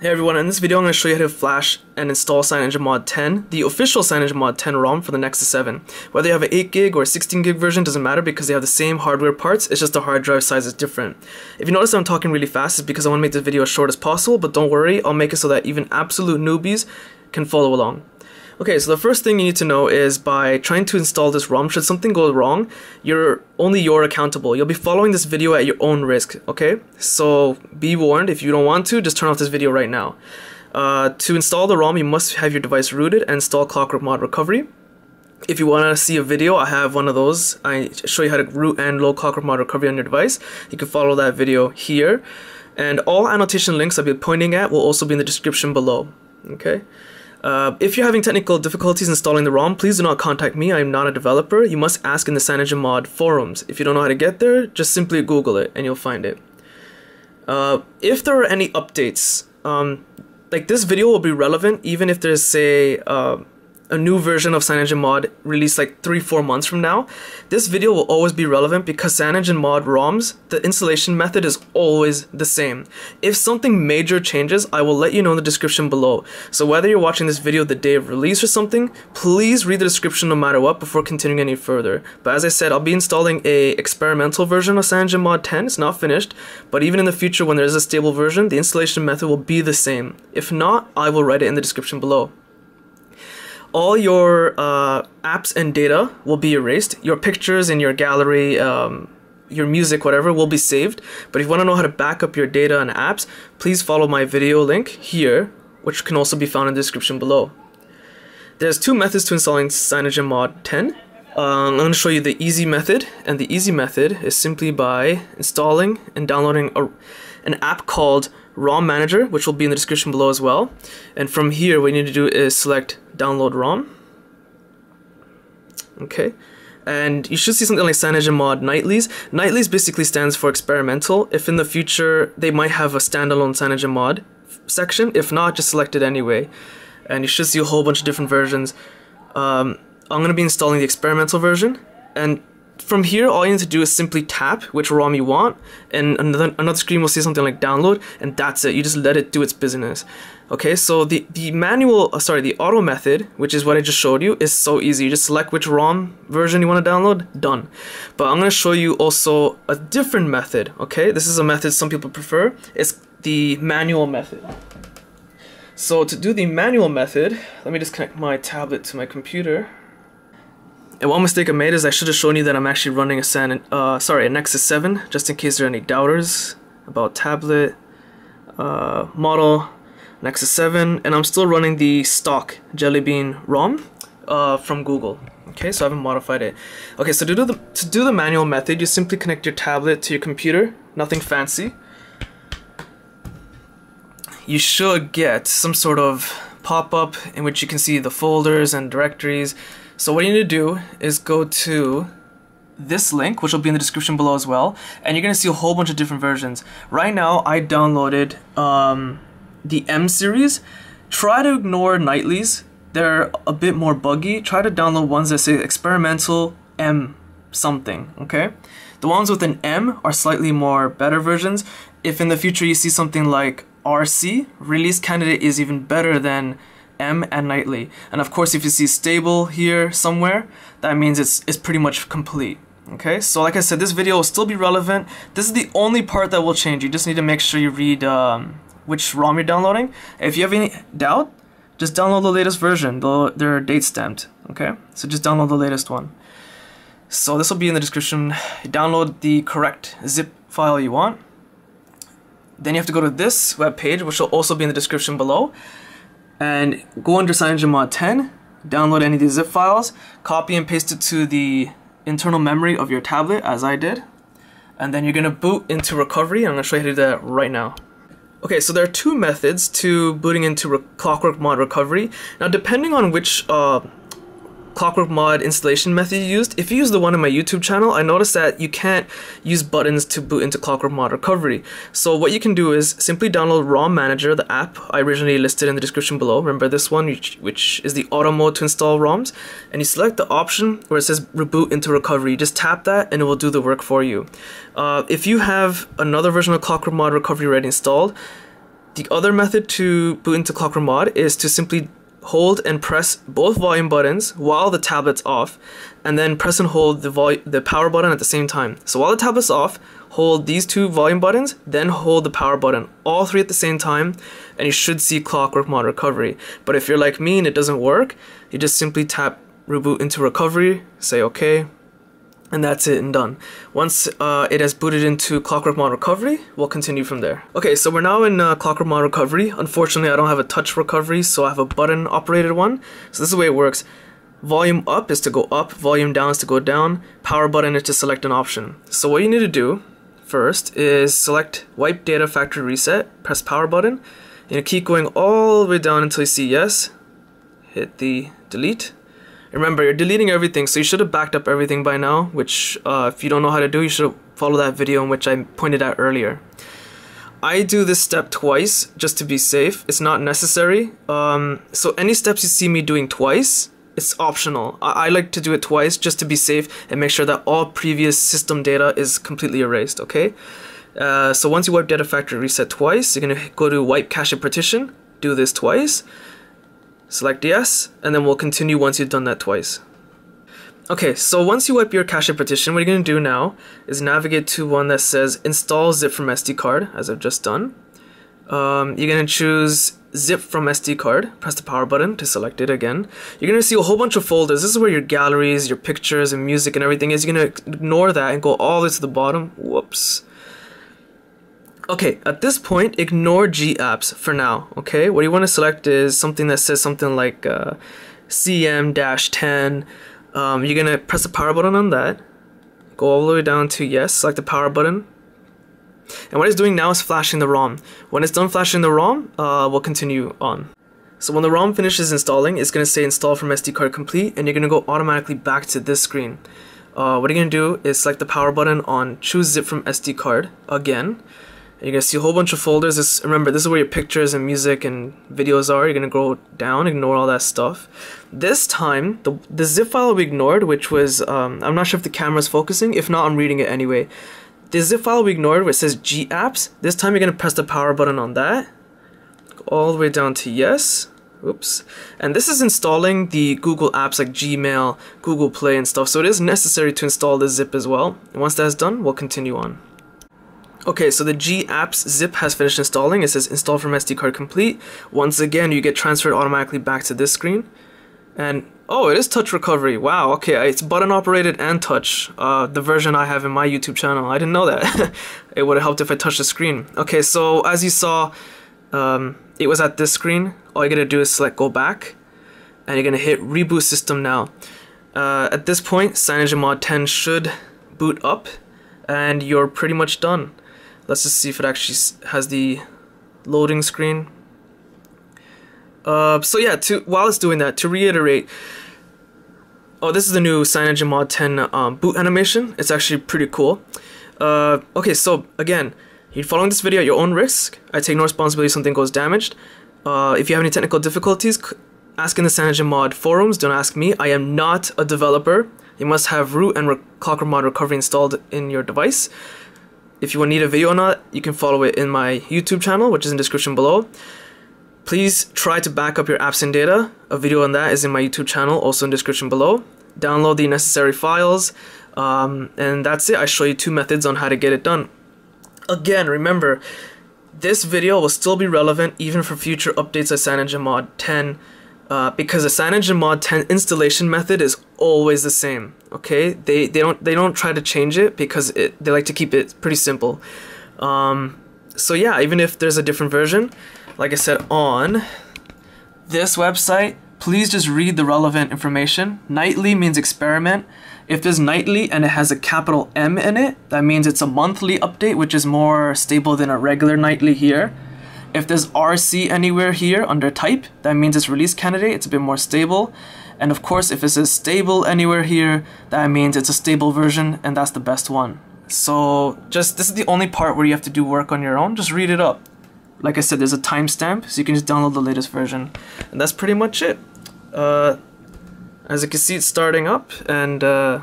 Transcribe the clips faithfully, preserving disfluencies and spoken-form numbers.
Hey everyone, in this video I'm going to show you how to flash and install CyanogenMod ten, the official CyanogenMod ten ROM for the Nexus seven. Whether you have an eight gig or a sixteen gig version doesn't matter because they have the same hardware parts, it's just the hard drive size is different. If you notice I'm talking really fast, it's because I want to make this video as short as possible, but don't worry, I'll make it so that even absolute newbies can follow along. Okay, so the first thing you need to know is by trying to install this ROM, should something go wrong, you're only you're accountable. You'll be following this video at your own risk, okay? So be warned, if you don't want to, just turn off this video right now. Uh, to install the ROM, you must have your device rooted and install ClockworkMod Recovery. If you want to see a video, I have one of those. I show you how to root and load ClockworkMod Recovery on your device. You can follow that video here. And all annotation links I'll be pointing at will also be in the description below, okay? Uh, if you're having technical difficulties installing the ROM, please do not contact me. I am not a developer. You must ask in the CyanogenMod forums. If you don't know how to get there, just simply Google it and you'll find it. Uh, if there are any updates, um, like this video will be relevant even if there's, say, uh, a new version of CyanogenMod released like three to four months from now. This video will always be relevant because CyanogenMod ROMs, the installation method is always the same. If something major changes, I will let you know in the description below. So whether you're watching this video the day of release or something, please read the description no matter what before continuing any further. But as I said, I'll be installing a experimental version of CyanogenMod ten, it's not finished, but even in the future when there is a stable version, the installation method will be the same. If not, I will write it in the description below. All your uh, apps and data will be erased. Your pictures in your gallery, um, your music, whatever, will be saved. But if you want to know how to back up your data and apps, please follow my video link here, which can also be found in the description below. There's two methods to installing CyanogenMod ten. Um, I'm going to show you the easy method, and the easy method is simply by installing and downloading a, an app called ROM Manager, which will be in the description below as well. And from here, what you need to do is select Download ROM. Okay, and you should see something like CyanogenMod Nightlies. Nightlies basically stands for experimental. If in the future they might have a standalone CyanogenMod section, if not, just select it anyway. And you should see a whole bunch of different versions. Um, I'm going to be installing the experimental version, and from here all you need to do is simply tap which ROM you want, and another, another screen will see something like download, and that's it. You just let it do its business. Okay, so the, the manual, uh, sorry, the auto method, which is what I just showed you, is so easy. You just select which ROM version you want to download, done. But I'm going to show you also a different method, okay? This is a method some people prefer. It's the manual method. So to do the manual method, let me just connect my tablet to my computer. And one mistake I made is I should have shown you that I'm actually running a, San, uh, sorry, a Nexus seven, just in case there are any doubters about tablet, uh, model, Nexus seven, and I'm still running the stock Jelly Bean ROM uh, from Google. Okay, so I haven't modified it. Okay, so to do, the, to do the manual method, you simply connect your tablet to your computer, nothing fancy. You should get some sort of pop-up in which you can see the folders and directories. So what you need to do is go to this link, which will be in the description below as well, and you're going to see a whole bunch of different versions. Right now, I downloaded um, the M series. Try to ignore nightlies. They're a bit more buggy. Try to download ones that say experimental M something, okay? The ones with an M are slightly more better versions. If in the future you see something like R C, Release Candidate is even better than M and Nightly. And of course, if you see stable here somewhere, that means it's, it's pretty much complete. Okay, so like I said, this video will still be relevant. This is the only part that will change. You just need to make sure you read um, which ROM you're downloading. If you have any doubt, just download the latest version. They're date stamped, okay? So just download the latest one. So this will be in the description. Download the correct zip file you want. Then you have to go to this webpage, which will also be in the description below. And go under CyanogenMod ten, download any of these zip files, copy and paste it to the internal memory of your tablet, as I did. And then you're going to boot into recovery, and I'm going to show you how to do that right now. Okay, so there are two methods to booting into Re ClockworkMod Recovery. Now, depending on which uh, ClockworkMod installation method you used, if you use the one in my YouTube channel, I noticed that you can't use buttons to boot into ClockworkMod Recovery. So what you can do is simply download ROM Manager, the app I originally listed in the description below. Remember this one, which, which is the auto mode to install ROMs, and you select the option where it says reboot into recovery. Just tap that and it will do the work for you. Uh, if you have another version of ClockworkMod Recovery already installed, The other method to boot into ClockworkMod is to simply hold and press both volume buttons while the tablet's off, and then press and hold the vol the power button at the same time. So while the tablet's off, hold these two volume buttons, then hold the power button, all three at the same time, and you should see ClockworkMod Recovery. But if you're like me and it doesn't work, you just simply tap reboot into recovery, say okay, and that's it and done. Once uh, it has booted into ClockworkMod Recovery, we'll continue from there. Okay, so we're now in uh, ClockworkMod Recovery. Unfortunately, I don't have a touch recovery, so I have a button operated one. So this is the way it works. Volume up is to go up, volume down is to go down, power button is to select an option. So what you need to do first is select wipe data factory reset, press power button, and keep going all the way down until you see yes, hit the delete. Remember, you're deleting everything, so you should have backed up everything by now, which uh, if you don't know how to do, you should follow that video in which I pointed out earlier. I do this step twice just to be safe. It's not necessary. Um, so any steps you see me doing twice, it's optional. I, I like to do it twice just to be safe and make sure that all previous system data is completely erased, okay? Uh, so once you wipe data factory reset twice, you're going to go to wipe cache and partition, do this twice. Select yes, and then we'll continue once you've done that twice. Okay, so once you wipe your cache partition, what you're going to do now is navigate to one that says install zip from S D card, as I've just done. Um, you're going to choose zip from S D card, press the power button to select it again. You're going to see a whole bunch of folders. This is where your galleries, your pictures, and music and everything is. You're going to ignore that and go all the way to the bottom. Whoops. Okay, at this point, ignore GApps for now, okay? What you want to select is something that says something like uh, C M ten. Um, you're going to press the power button on that. Go all the way down to yes, select the power button. And what it's doing now is flashing the ROM. When it's done flashing the ROM, uh, we'll continue on. So when the ROM finishes installing, it's going to say install from S D card complete, and you're going to go automatically back to this screen. Uh, what you're going to do is select the power button on choose zip from S D card again. You're going to see a whole bunch of folders. This, remember, this is where your pictures and music and videos are. You're going to go down, ignore all that stuff. This time, the, the zip file we ignored, which was, um, I'm not sure if the camera's focusing. If not, I'm reading it anyway. The zip file we ignored, where it says GApps, this time you're going to press the power button on that. Go all the way down to yes. Oops. And this is installing the Google apps like Gmail, Google Play and stuff. So it is necessary to install the zip as well. And once that's done, we'll continue on. Okay, so the GApps zip has finished installing. It says install from S D card complete. Once again, you get transferred automatically back to this screen. And, oh, it is touch recovery. Wow, okay, it's button operated and touch. Uh, the version I have in my YouTube channel. I didn't know that. It would have helped if I touched the screen. Okay, so as you saw, um, it was at this screen. All you gotta do is select go back. And you're gonna hit reboot system now. Uh, at this point, CyanogenMod ten should boot up. And you're pretty much done. Let's just see if it actually has the loading screen. Uh, so yeah, to, while it's doing that, to reiterate, oh, this is the new CyanogenMod ten um, boot animation. It's actually pretty cool. Uh, okay, so again, you're following this video at your own risk. I take no responsibility if something goes damaged. Uh, if you have any technical difficulties, ask in the CyanogenMod forums. Don't ask me. I am not a developer. You must have root and ClockworkMod Recovery installed in your device. If you need a video or not, you can follow it in my YouTube channel, which is in the description below. Please try to back up your apps and data. A video on that is in my YouTube channel, also in the description below. Download the necessary files, um, and that's it. I show you two methods on how to get it done. Again, remember, this video will still be relevant even for future updates of CyanogenMod ten. Uh, because the CyanogenMod ten installation method is always the same, okay? They they don't they don't try to change it because it, they like to keep it pretty simple. Um, so yeah, even if there's a different version, like I said on this website, please just read the relevant information. Nightly means experiment. If there's nightly and it has a capital M in it, that means it's a monthly update, which is more stable than a regular nightly here. If there's R C anywhere here under type, that means it's release candidate, it's a bit more stable. And of course, if it says stable anywhere here, that means it's a stable version and that's the best one. So just, this is the only part where you have to do work on your own, just read it up. Like I said, there's a timestamp, so you can just download the latest version. And that's pretty much it. Uh, as you can see, it's starting up and uh,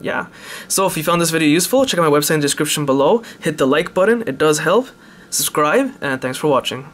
yeah. So if you found this video useful, check out my website in the description below. Hit the like button, it does help. Subscribe, and thanks for watching.